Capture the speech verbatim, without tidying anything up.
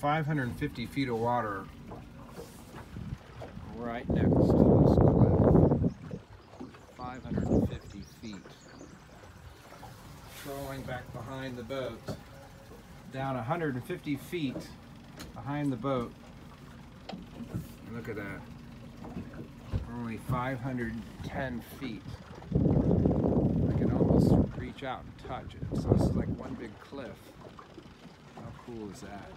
five hundred fifty feet of water right next to this cliff. five hundred fifty feet. Trolling back behind the boat. Down one hundred fifty feet behind the boat. Look at that. Only five hundred ten feet. I can almost reach out and touch it. So this is like one big cliff. How cool is that?